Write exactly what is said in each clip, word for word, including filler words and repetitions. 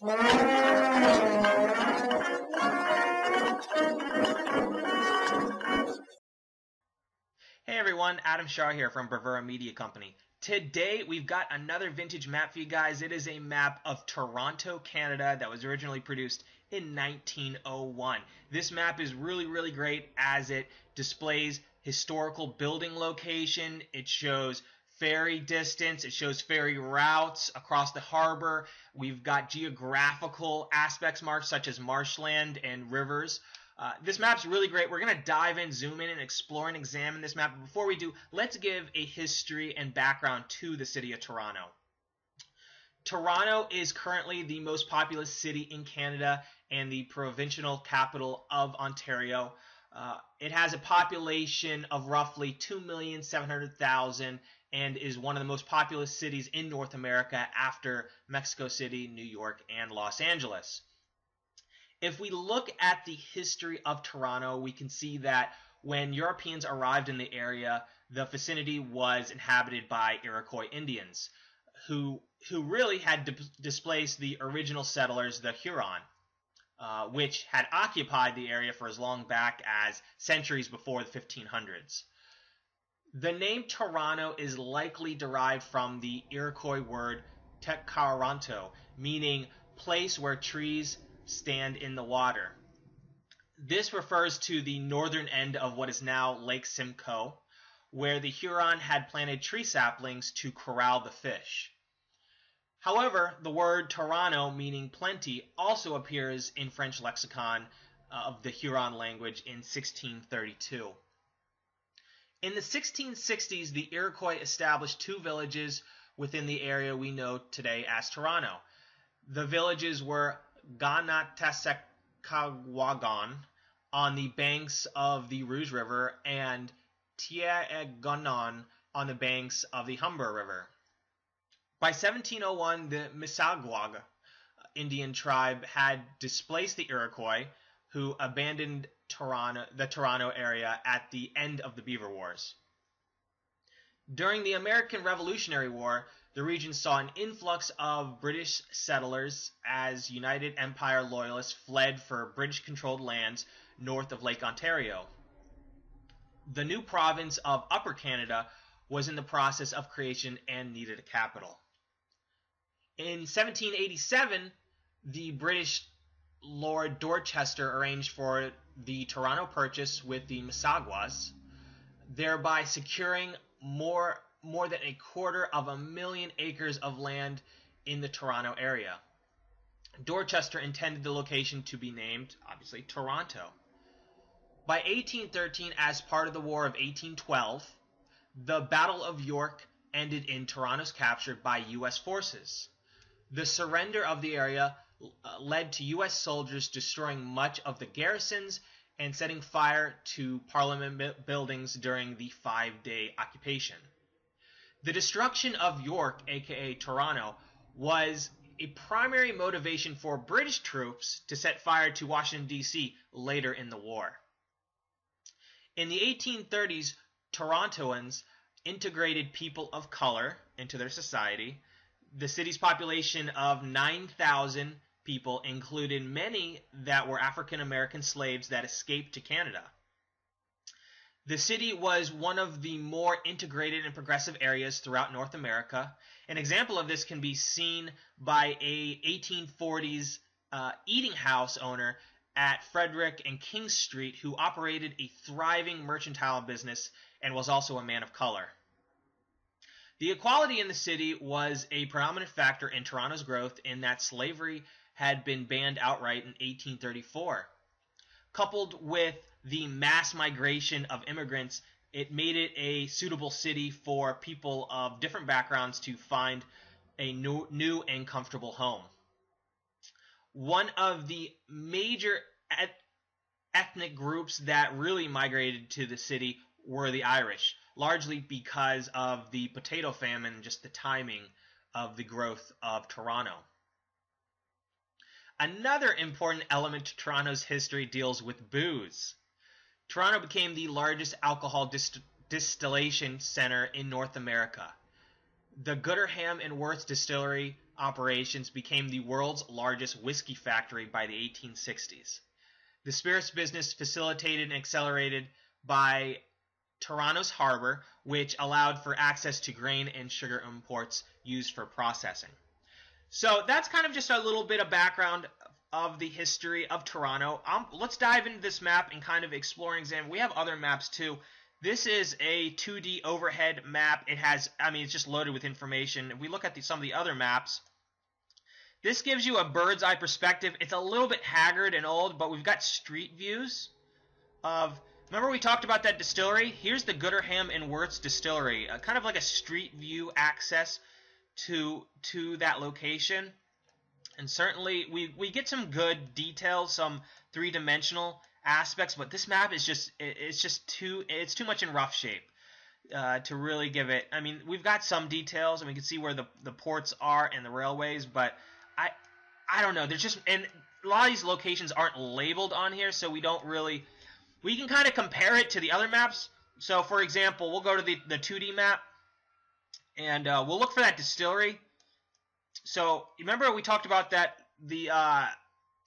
Hey everyone, Adam Shaw here from Bravura Media Company. Today we've got another vintage map for you guys. It is a map of Toronto, Canada that was originally produced in nineteen oh one. This map is really, really great as it displays historical building location. It shows ferry distance. It shows ferry routes across the harbor. We've got geographical aspects marked, such as marshland and rivers. Uh, this map's really great. We're going to dive in, zoom in, and explore and examine this map. But before we do, let's give a history and background to the city of Toronto. Toronto is currently the most populous city in Canada and the provincial capital of Ontario. Uh, it has a population of roughly two million seven hundred thousand and is one of the most populous cities in North America after Mexico City, New York, and Los Angeles. If we look at the history of Toronto, we can see that when Europeans arrived in the area, the vicinity was inhabited by Iroquois Indians, who, who really had di displaced the original settlers, the Huron, uh, which had occupied the area for as long back as centuries before the fifteen hundreds. The name Toronto is likely derived from the Iroquois word Tekaronto, meaning place where trees stand in the water. This refers to the northern end of what is now Lake Simcoe, where the Huron had planted tree saplings to corral the fish. However, the word Toronto, meaning plenty, also appears in French lexicon of the Huron language in sixteen thirty-two. In the sixteen sixties, the Iroquois established two villages within the area we know today as Toronto. The villages were Ganatasekagwagon on the banks of the Rouge River and Tieagunon on the banks of the Humber River. By seventeen oh one, the Mississauga Indian tribe had displaced the Iroquois, who abandoned Toronto, the Toronto area at the end of the Beaver Wars. During the American Revolutionary War, the region saw an influx of British settlers as United Empire loyalists fled for British-controlled lands north of Lake Ontario. The new province of Upper Canada was in the process of creation and needed a capital. In seventeen eighty-seven, the British Lord Dorchester arranged for the Toronto Purchase with the Mississaugas, thereby securing more, more than a quarter of a million acres of land in the Toronto area. Dorchester intended the location to be named, obviously, Toronto. By eighteen thirteen, as part of the War of eighteen twelve, the Battle of York ended in Toronto's capture by U S forces. The surrender of the area led to U S soldiers destroying much of the garrisons and setting fire to Parliament buildings during the five-day occupation. The destruction of York, aka Toronto, was a primary motivation for British troops to set fire to Washington, D C later in the war. In the eighteen thirties, Torontoans integrated people of color into their society. The city's population of nine thousand people included many that were African-American slaves that escaped to Canada. The city was one of the more integrated and progressive areas throughout North America. An example of this can be seen by a eighteen forties uh, eating house owner at Frederick and King Street who operated a thriving mercantile business and was also a man of color. The equality in the city was a predominant factor in Toronto's growth in that slavery had been banned outright in eighteen thirty-four. Coupled with the mass migration of immigrants, it made it a suitable city for people of different backgrounds to find a new, new and comfortable home. One of the major et ethnic groups that really migrated to the city were the Irish, largely because of the potato famine and just the timing of the growth of Toronto. Another important element to Toronto's history deals with booze. Toronto became the largest alcohol dist distillation center in North America. The Gooderham and Worts distillery operations became the world's largest whiskey factory by the eighteen sixties. The spirits business facilitated and accelerated by Toronto's harbor, which allowed for access to grain and sugar imports used for processing. So that's kind of just a little bit of background of the history of Toronto. Um, let's dive into this map and kind of explore and examine. We have other maps too. This is a two D overhead map. It has, I mean, it's just loaded with information. If we look at the, some of the other maps, this gives you a bird's eye perspective. It's a little bit haggard and old, but we've got street views of... Remember we talked about that distillery? Here's the Gooderham and Worts distillery, uh, kind of like a street view access to to that location. And certainly we, we get some good details, some three-dimensional aspects, but this map is just it, it's just too it's too much in rough shape uh, to really give it. I mean, we've got some details and we can see where the the ports are and the railways, but I I don't know. There's just and a lot of these locations aren't labeled on here, so we don't really we can kind of compare it to the other maps. So, for example, we'll go to the, the two D map, and uh, we'll look for that distillery. So, remember we talked about that, the uh,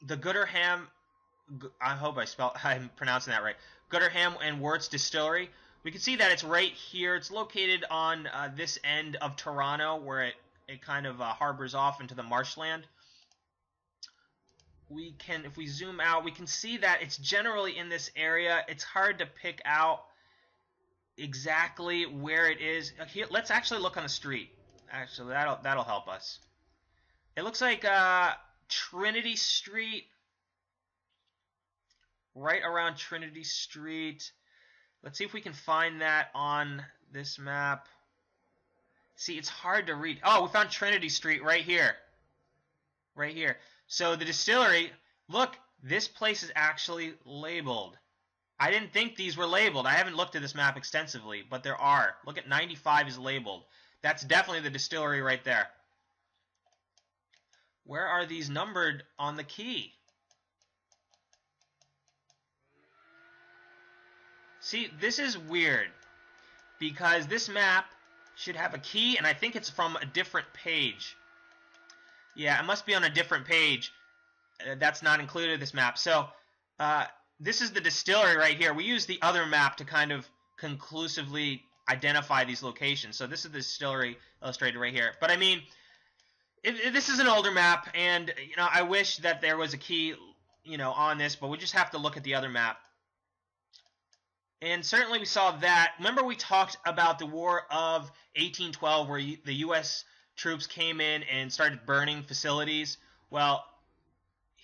the Gooderham, I hope I spell, I'm pronouncing that right, Gooderham and Worts Distillery. We can see that it's right here. It's located on uh, this end of Toronto, where it, it kind of uh, harbors off into the marshland. We can, if we zoom out, we can see that it's generally in this area. It's hard to pick out exactly where it is. Here, let's actually look on the street. Actually, that'll that'll help us. It looks like uh, Trinity Street, right around Trinity Street. Let's see if we can find that on this map. See, it's hard to read. Oh, we found Trinity Street right here. Right here. So the distillery, look, this place is actually labeled. I didn't think these were labeled. I haven't looked at this map extensively, but there are. Look at ninety-five is labeled. That's definitely the distillery right there. Where are these numbered on the key? See, this is weird because this map should have a key, and I think it's from a different page. Yeah, it must be on a different page. Uh, that's not included in this map. So, uh, this is the distillery right here. We use the other map to kind of conclusively identify these locations. So this is the distillery illustrated right here. But I mean, it, it, this is an older map, and you know, I wish that there was a key, you know, on this, but we just have to look at the other map. And certainly we saw that. Remember we talked about the War of eighteen twelve, where you, the U S troops came in and started burning facilities. Well,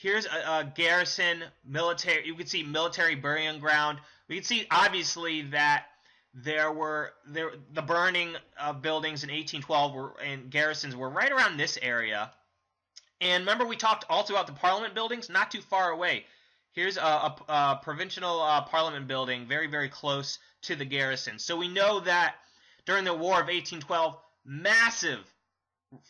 here's a, a garrison, military. You can see military burying ground. We can see obviously that there were there the burning of buildings in eighteen twelve were, and garrisons were right around this area. And remember, we talked also about the Parliament buildings, not too far away. Here's a, a, a provincial uh, Parliament building, very very close to the garrison. So we know that during the War of eighteen twelve, massive.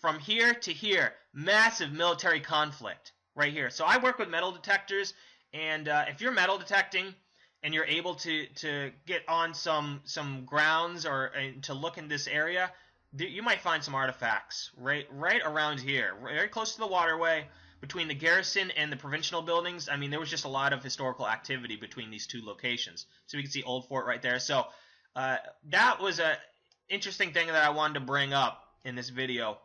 From here to here, massive military conflict right here. So I work with metal detectors, and uh, if you're metal detecting and you're able to to get on some some grounds or uh, to look in this area, you might find some artifacts right right around here, very close to the waterway between the garrison and the provincial buildings. I mean, there was just a lot of historical activity between these two locations. So we can see Old Fort right there. So uh, that was a interesting thing that I wanted to bring up in this video.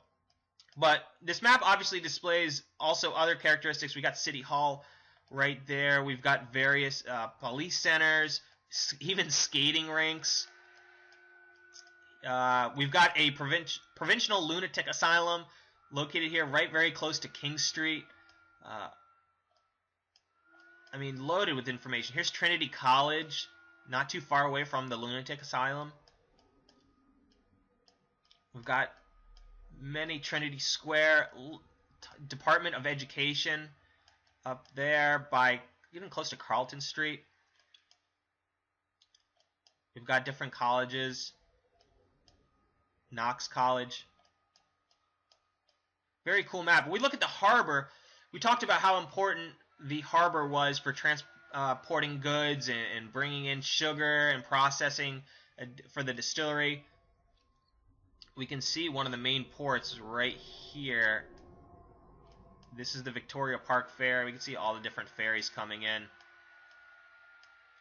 But this map obviously displays also other characteristics. We got City Hall right there. We've got various uh, police centers, even skating rinks. Uh, we've got a provin provincial lunatic asylum located here, right very close to King Street. Uh, I mean, loaded with information. Here's Trinity College, not too far away from the lunatic asylum. We've got many Trinity Square, Department of Education up there by even close to Carlton Street. We've got different colleges. Knox College. Very cool map. When we look at the harbor, we talked about how important the harbor was for transporting uh, goods and, and bringing in sugar and processing uh, for the distillery. We can see one of the main ports right here This is the Victoria Park Fair. We can see all the different ferries coming in.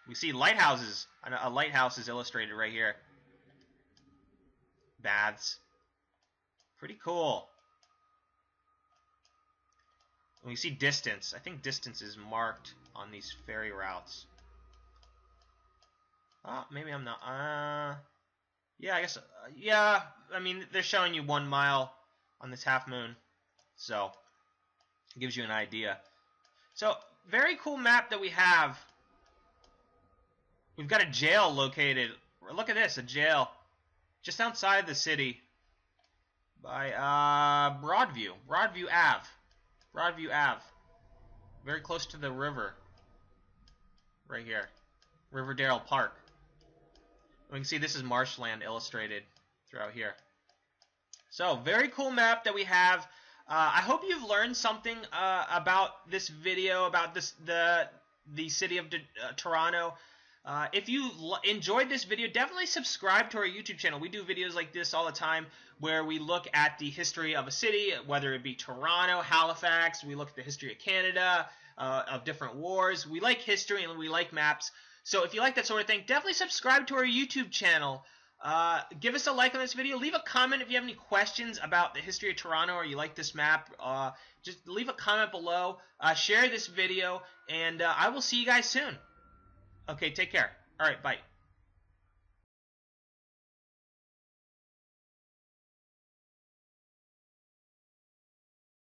We see lighthouses. A lighthouse is illustrated right here. Baths. Pretty cool. And we see distance. I think distance is marked on these ferry routes. Ah, oh, maybe I'm not. Uh, yeah, I guess. Uh, yeah, I mean, they're showing you one mile on this half moon. So, it gives you an idea. So, very cool map that we have. We've got a jail located. Look at this, a jail just outside the city by uh, Broadview. Broadview Avenue. Broadview Avenue. Very close to the river. Right here. Riverdale Park. We can see this is marshland illustrated throughout here. So, very cool map that we have. Uh, I hope you've learned something uh, about this video, about this the the city of uh, Toronto. Uh, if you enjoyed this video, definitely subscribe to our YouTube channel. We do videos like this all the time where we look at the history of a city, whether it be Toronto, Halifax. We look at the history of Canada, uh, of different wars. We like history and we like maps. So if you like that sort of thing, definitely subscribe to our YouTube channel. Uh, give us a like on this video. Leave a comment if you have any questions about the history of Toronto or you like this map. Uh, just leave a comment below. Uh, share this video, and uh, I will see you guys soon. Okay, take care. All right, bye.